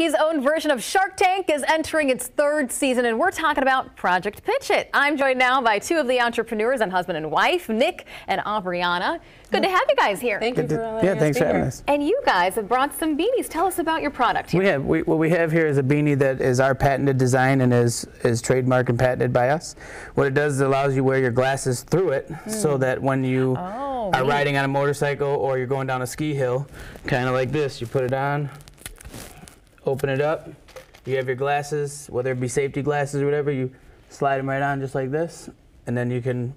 Milwaukee's own version of Shark Tank is entering its third season, and we're talking about Project Pitch It. I'm joined now by two of the entrepreneurs and husband and wife, Nick and Aubriana. Good to have you guys here. Thank you for letting us thanks for having us. And you guys have brought some beanies. Tell us about your product here. What we have here is a beanie that is our patented design and is trademarked and patented by us. What it does is it allows you to wear your glasses through it so that when you are riding on a motorcycle or you're going down a ski hill, kind of like this, you put it on, open it up, you have your glasses, whether it be safety glasses or whatever, you slide them right on just like this, and then you can,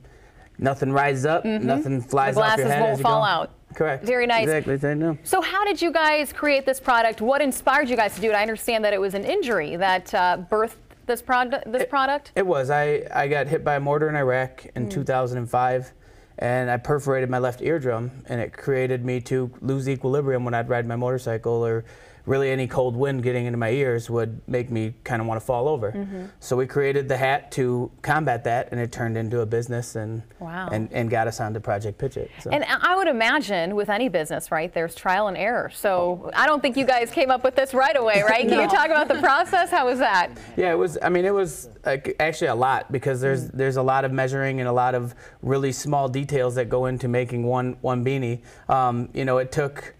nothing rises up, nothing flies off your head. The glasses won't fall out. Correct. Very nice. Exactly. I know. So how did you guys create this product? What inspired you guys to do it? I understand that it was an injury that birthed this product? It was. I got hit by a mortar in Iraq in 2005, and I perforated my left eardrum, and it created me to lose equilibrium when I'd ride my motorcycle, or really any cold wind getting into my ears would make me kind of want to fall over. So we created the hat to combat that, and it turned into a business and got us onto Project Pitch It. So. And I would imagine with any business, right, there's trial and error. So I don't think you guys came up with this right away, right? Can you talk about the process? How was that? Yeah, it was, I mean, it was actually a lot, because there's a lot of measuring and a lot of really small details that go into making one beanie. You know, it took,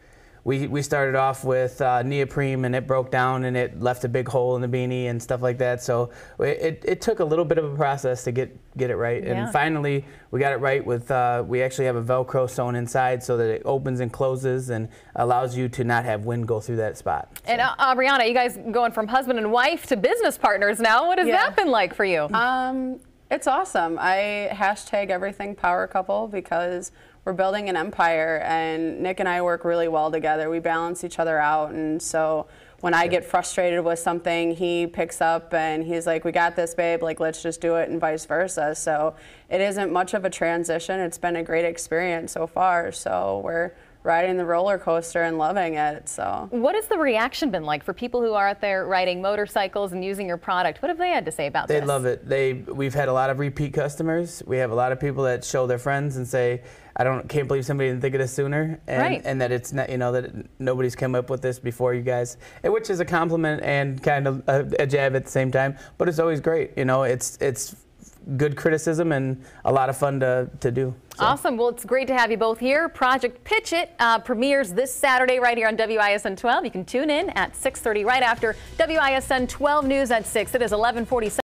We started off with neoprene, and it broke down and it left a big hole in the beanie and stuff like that. So it took a little bit of a process to get it right. Yeah. And finally, we got it right with, we actually have a Velcro sewn inside so that it opens and closes and allows you to not have wind go through that spot. So. And Aubriana, you guys going from husband and wife to business partners now. What has that been like for you? It's awesome. I hashtag everything power couple, because we're building an empire, and Nick and I work really well together. We balance each other out, and so when I get frustrated with something, he picks up and he's like, "We got this, babe, like, let's just do it," and vice versa. So it isn't much of a transition. It's been a great experience so far, so we're riding the roller coaster and loving it. So what has the reaction been like for people who are out there riding motorcycles and using your product? What have they had to say about this? They love it. We've had a lot of repeat customers. We have a lot of people that show their friends and say, I can't believe somebody didn't think of this sooner, and that it's not, you know, that nobody's come up with this before you guys, which is a compliment and kind of a jab at the same time. But it's always great, you know. It's good criticism and a lot of fun to do. So. Awesome. Well, it's great to have you both here. Project Pitch It premieres this Saturday right here on WISN 12. You can tune in at 6:30 right after WISN 12 News at 6. It is 11:47.